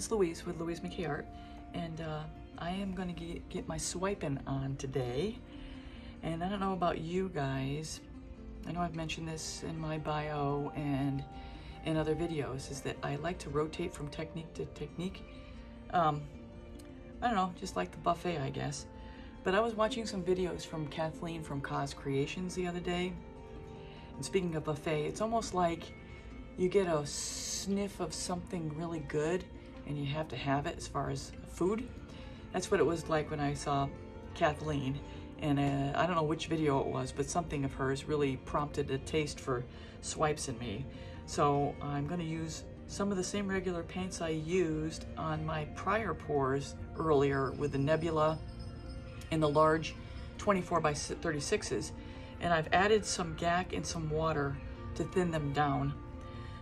is Louise with Louise McKayart, and I am going to get my swiping on today. And I don't know about you guys, I know I've mentioned this in my bio and in other videos, is that I like to rotate from technique to technique. I don't know, just like the buffet, I guess. But I was watching some videos from Kathleen from Cause Creations the other day. And speaking of buffet, it's almost like you get a sniff of something really good and you have to have it as far as food. That's what it was like when I saw Kathleen. And I don't know which video it was, but something of hers really prompted a taste for swipes in me. So I'm gonna use some of the same regular paints I used on my prior pours earlier with the Nebula and the large 24x36s. And I've added some GAC and some water to thin them down.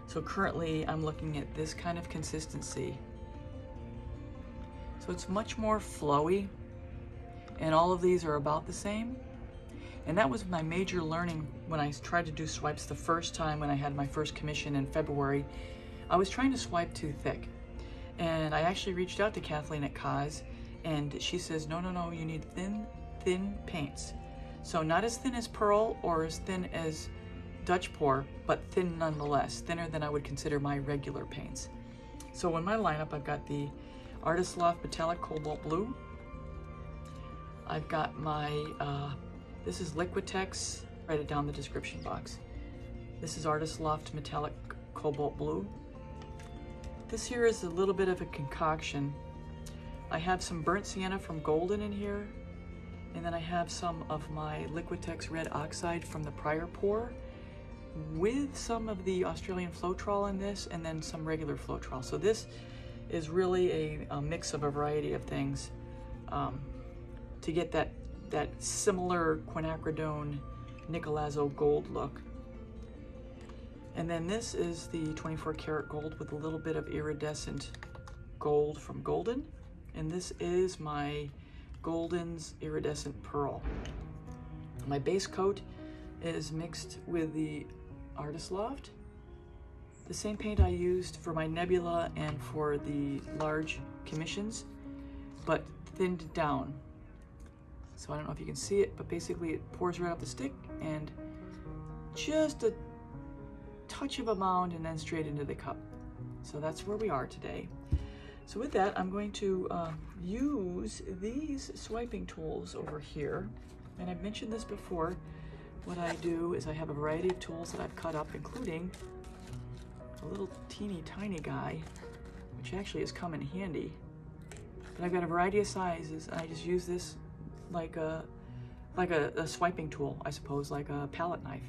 So currently I'm looking at this kind of consistency. So it's much more flowy. And all of these are about the same. And that was my major learning when I tried to do swipes the first time when I had my first commission in February. I was trying to swipe too thick. And I actually reached out to Kathleen at Kaz, and she says, no, you need thin paints. So not as thin as Pearl or as thin as Dutch Pour, but thin nonetheless, thinner than I would consider my regular paints. So in my lineup, I've got the Artist Loft Metallic Cobalt Blue. I've got my, this is Liquitex, write it down in the description box. This is Artist Loft Metallic Cobalt Blue. This here is a little bit of a concoction. I have some Burnt Sienna from Golden in here, and then I have some of my Liquitex Red Oxide from the prior pour, with some of the Australian Floetrol in this, and then some regular Floetrol. So this is really a mix of a variety of things. To get that similar quinacridone Nicolazzo gold look. And then this is the 24 karat gold with a little bit of iridescent gold from Golden. And this is my Golden's Iridescent Pearl. My base coat is mixed with the Artist Loft, the same paint I used for my Nebula and for the large commissions, but thinned down. So I don't know if you can see it, but basically it pours right off the stick and just a touch of a mound and then straight into the cup. So that's where we are today. So with that, I'm going to use these swiping tools over here. And I've mentioned this before. What I do is I have a variety of tools that I've cut up, including a little teeny tiny guy, which actually has come in handy. But I've got a variety of sizes, and I just use this like a swiping tool, I suppose, like a palette knife.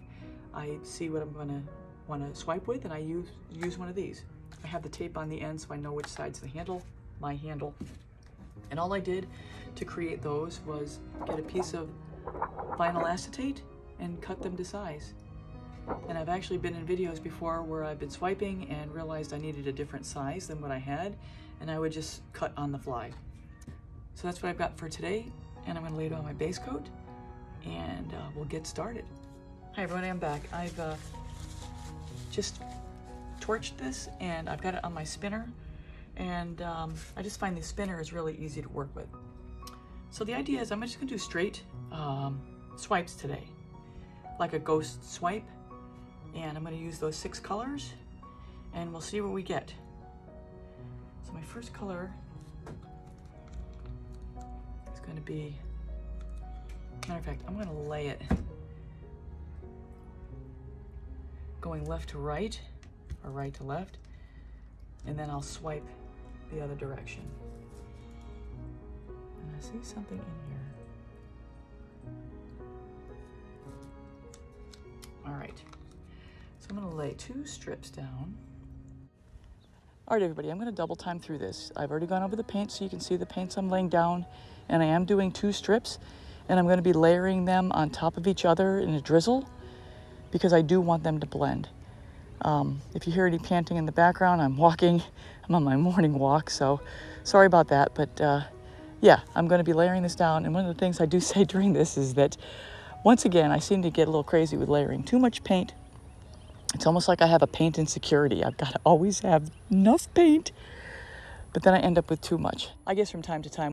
I see what I'm gonna wanna swipe with, and I use one of these. I have the tape on the end so I know which side's the handle, my handle. And all I did to create those was get a piece of vinyl acetate and cut them to size. And I've actually been in videos before where I've been swiping and realized I needed a different size than what I had, and I would just cut on the fly. So that's what I've got for today. And I'm going to lay down my base coat, and we'll get started. Hi everyone, I'm back. I've just torched this, and I've got it on my spinner, and I just find the spinner is really easy to work with. So the idea is I'm just going to do straight swipes today, like a ghost swipe, and I'm going to use those 6 colors, and we'll see what we get. So my first color going to be, matter of fact, I'm going to lay it going left to right or right to left, and then I'll swipe the other direction. And I see something in here. All right, so I'm going to lay 2 strips down. All right, everybody, I'm going to double time through this. I've already gone over the paint, so you can see the paints I'm laying down. And I am doing 2 strips, and I'm going to be layering them on top of each other in a drizzle because I do want them to blend. If you hear any panting in the background, I'm walking. I'm on my morning walk, so sorry about that. But yeah, I'm going to be layering this down. And one of the things I do say during this is that, once again, I seem to get a little crazy with layering too much paint. It's almost like I have a paint insecurity. I've got to always have enough paint but then I end up with too much. I guess from time to time.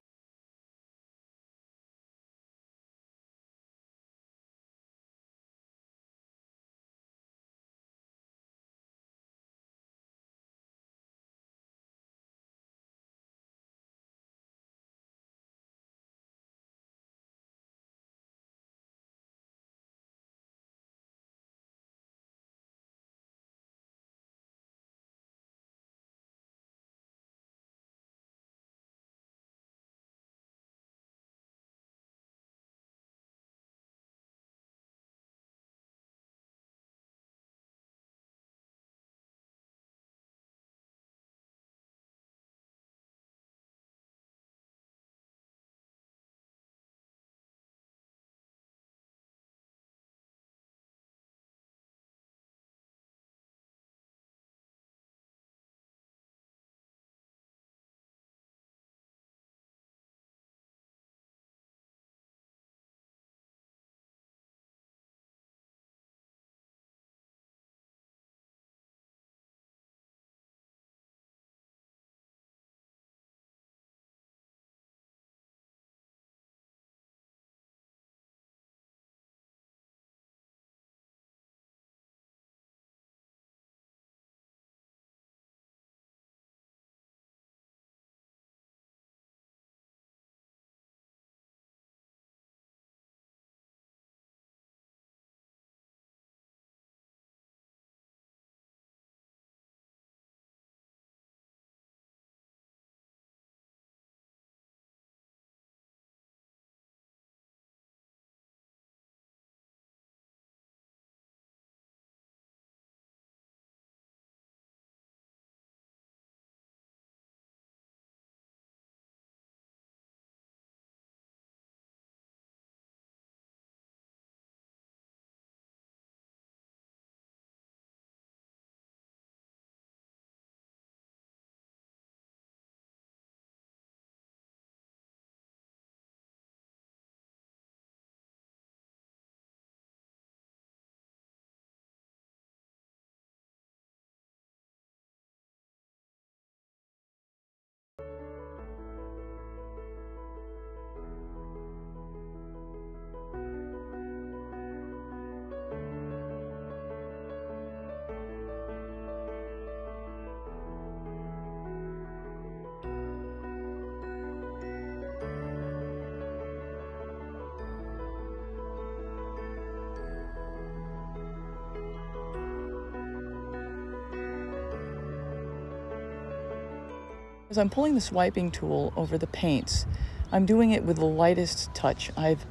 As I'm pulling the swiping tool over the paints, I'm doing it with the lightest touch. I've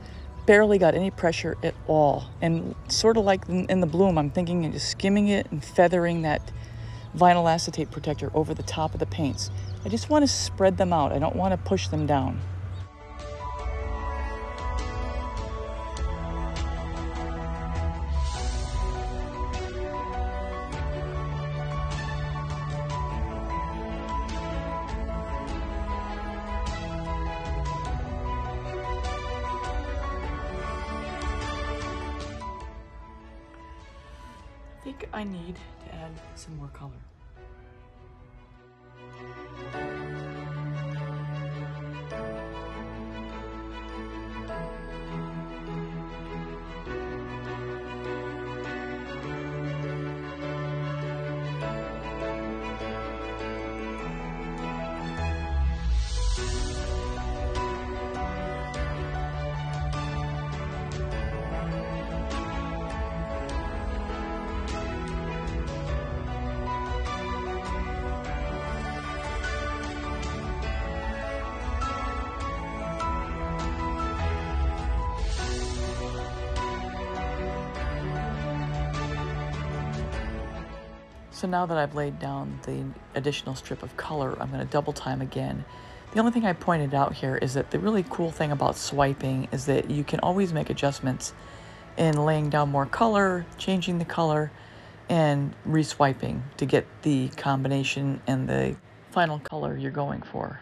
barely got any pressure at all. And sort of like in the bloom, I'm thinking and just skimming it and feathering that vinyl acetate protector over the top of the paints. I just want to spread them out. I don't want to push them down. I think I need to add some more color. So now that I've laid down the additional strip of color, I'm going to double time again. The only thing I pointed out here is that the really cool thing about swiping is that you can always make adjustments in laying down more color, changing the color, and re-swiping to get the combination and the final color you're going for.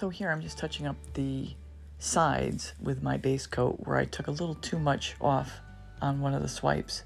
So here I'm just touching up the sides with my base coat where I took a little too much off on one of the swipes.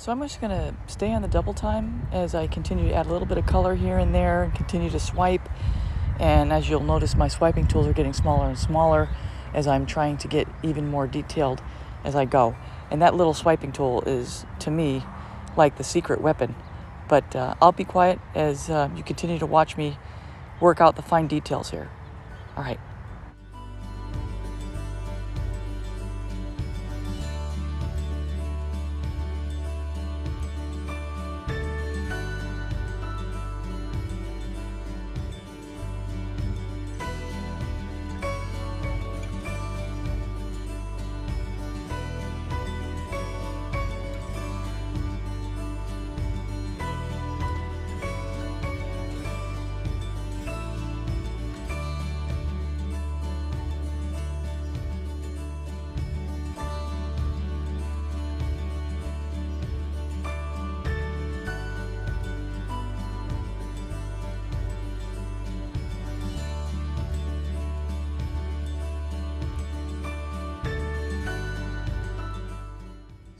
So I'm just going to stay on the double time as I continue to add a little bit of color here and there and continue to swipe. And as you'll notice, my swiping tools are getting smaller and smaller as I'm trying to get even more detailed as I go. And that little swiping tool is, to me, like the secret weapon. But I'll be quiet as you continue to watch me work out the fine details here. All right.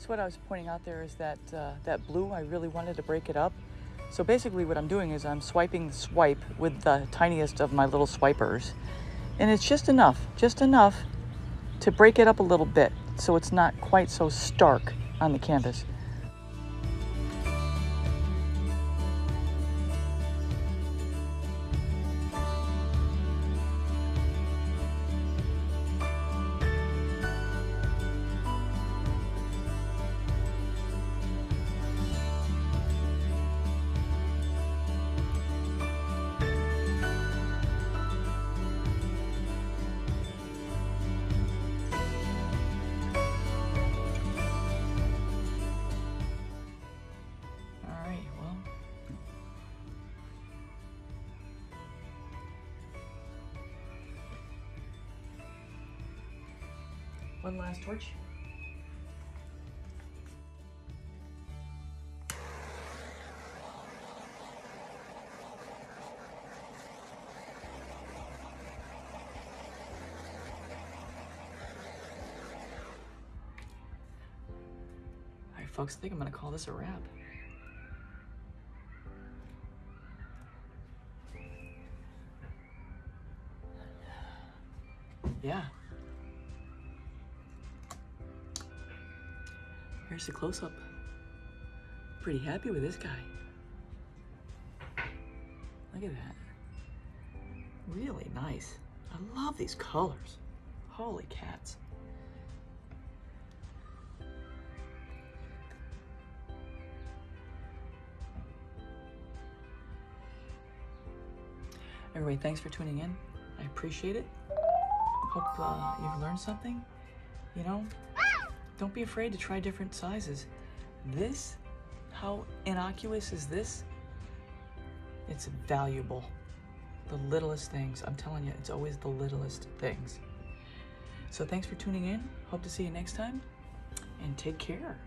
What I was pointing out there is that that blue, I really wanted to break it up. So basically what I'm doing is I'm swiping the swipe with the tiniest of my little swipers. And it's just enough to break it up a little bit so it's not quite so stark on the canvas. One last torch. All right, folks, I think I'm going to call this a wrap. Yeah. Here's a close-up. Pretty happy with this guy. Look at that. Really nice. I love these colors. Holy cats. Everybody, thanks for tuning in. I appreciate it. hope you've learned something. You know, don't be afraid to try different sizes. This, how innocuous is this? It's valuable. The littlest things, I'm telling you, it's always the littlest things. So thanks for tuning in. Hope to see you next time, and take care.